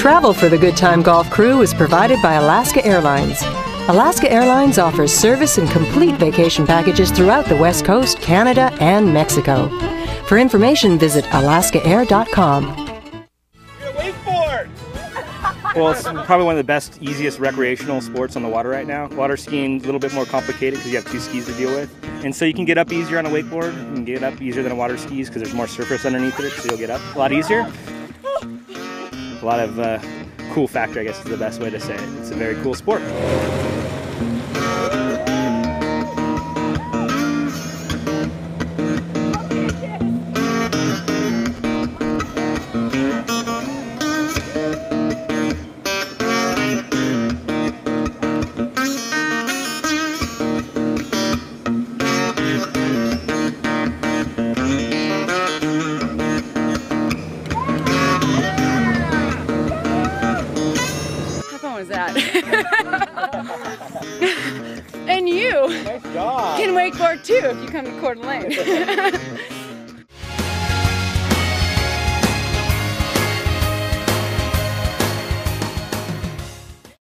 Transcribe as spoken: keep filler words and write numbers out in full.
Travel for the Good Time Golf crew is provided by Alaska Airlines. Alaska Airlines offers service and complete vacation packages throughout the West Coast, Canada, and Mexico. For information, visit alaska air dot com. Well, it's probably one of the best, easiest recreational sports on the water right now. Water skiing, a little bit more complicated because you have two skis to deal with. And so you can get up easier on a wakeboard. You can get up easier than a water skis because there's more surface underneath it, so you'll get up a lot easier. A lot of uh, cool factor, I guess, is the best way to say it. It's a very cool sport. And you nice job. Can wakeboard too if you come to Coeur d'Alene.